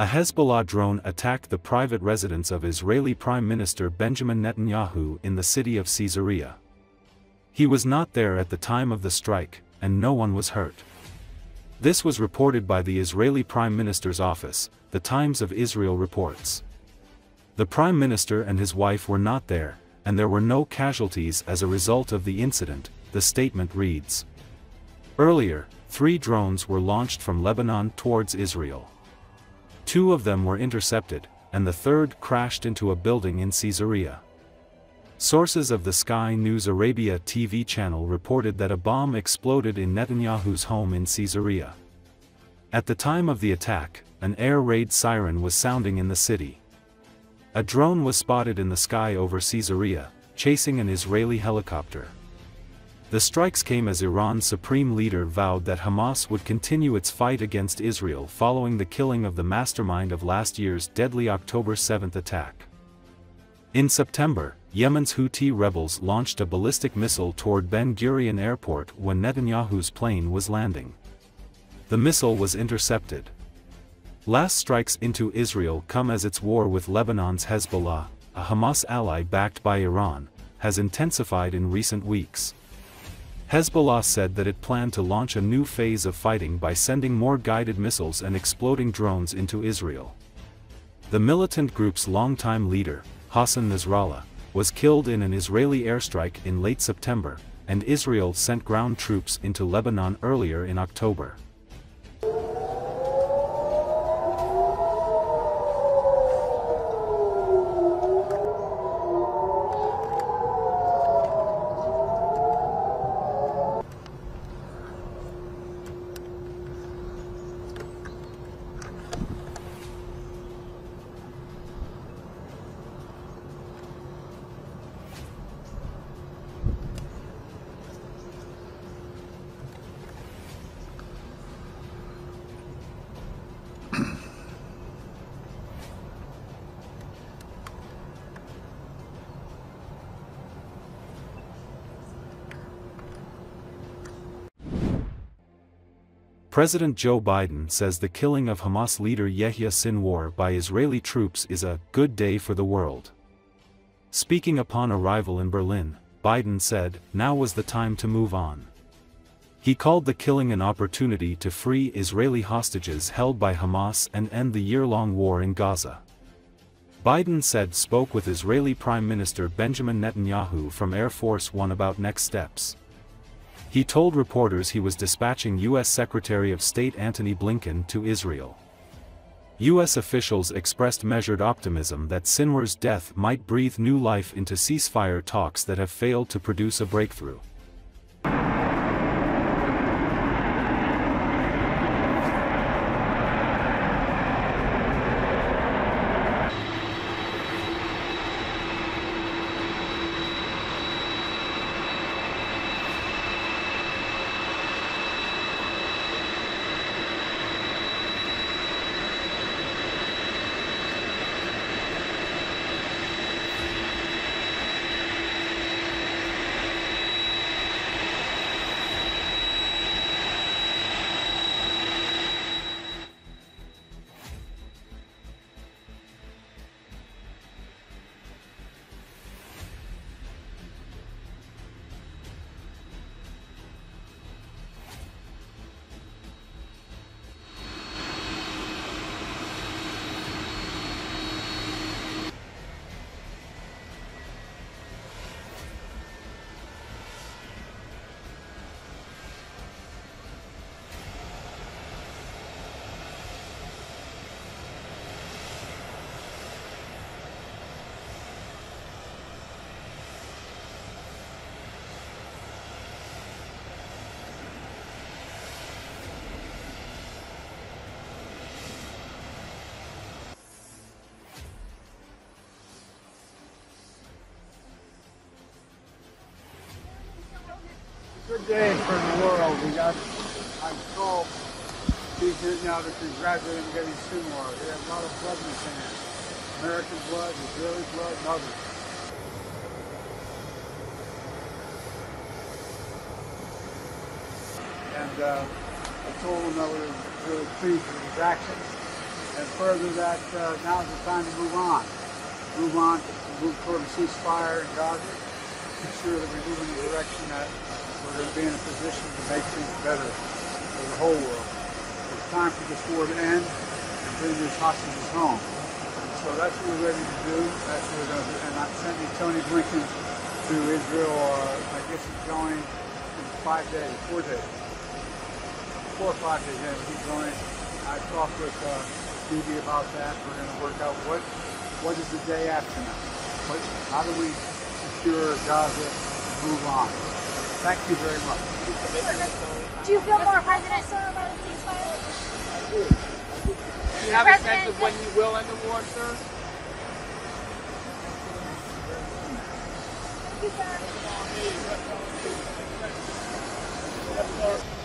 A Hezbollah drone attacked the private residence of Israeli Prime Minister Benjamin Netanyahu in the city of Caesarea. He was not there at the time of the strike, and no one was hurt. This was reported by the Israeli Prime Minister's office, the Times of Israel reports. The Prime Minister and his wife were not there, and there were no casualties as a result of the incident, the statement reads. Earlier, 3 drones were launched from Lebanon towards Israel. 2 of them were intercepted, and the 3rd crashed into a building in Caesarea. Sources of the Sky News Arabia TV channel reported that a bomb exploded in Netanyahu's home in Caesarea. At the time of the attack, an air raid siren was sounding in the city. A drone was spotted in the sky over Caesarea, chasing an Israeli helicopter. The strikes came as Iran's supreme leader vowed that Hamas would continue its fight against Israel following the killing of the mastermind of last year's deadly October 7th attack. In September, Yemen's Houthi rebels launched a ballistic missile toward Ben Gurion Airport when Netanyahu's plane was landing. The missile was intercepted. Last strikes into Israel come as its war with Lebanon's Hezbollah, a Hamas ally backed by Iran, has intensified in recent weeks. Hezbollah said that it planned to launch a new phase of fighting by sending more guided missiles and exploding drones into Israel. The militant group's longtime leader, Hassan Nasrallah, was killed in an Israeli airstrike in late September, and Israel sent ground troops into Lebanon earlier in October. President Joe Biden says the killing of Hamas leader Yahya Sinwar by Israeli troops is a good day for the world. Speaking upon arrival in Berlin, Biden said, "Now was the time to move on." He called the killing an opportunity to free Israeli hostages held by Hamas and end the year-long war in Gaza. Biden said spoke with Israeli Prime Minister Benjamin Netanyahu from Air Force One about next steps. He told reporters he was dispatching U.S. Secretary of State Antony Blinken to Israel. U.S. officials expressed measured optimism that Sinwar's death might breathe new life into ceasefire talks that have failed to produce a breakthrough. Good day for the world. I'm so pleased now to congratulate him getting Sinwar. He has a lot of blood in his hands. American blood, Israeli blood, and others. And I told him I was really pleased with his actions. and further that now's the time to move toward a ceasefire in Gaza, ensure that we're moving in the direction that we're going to be in a position to make things better for the whole world. It's time for this war to end and bring these hostages home. So that's what we're ready to do. That's what we're going to do. And I'm sending Antony Blinken to Israel. I guess he's going in 4 or 5 days. Yeah, he's going. I talked with Judy about that. We're going to work out what is the day after now. How do we secure Gaza and move on? Thank you very much. Do you feel more President Sir about a ceasefire? I do. Do you have a sense of when you will end the war, sir? Thank you, sir.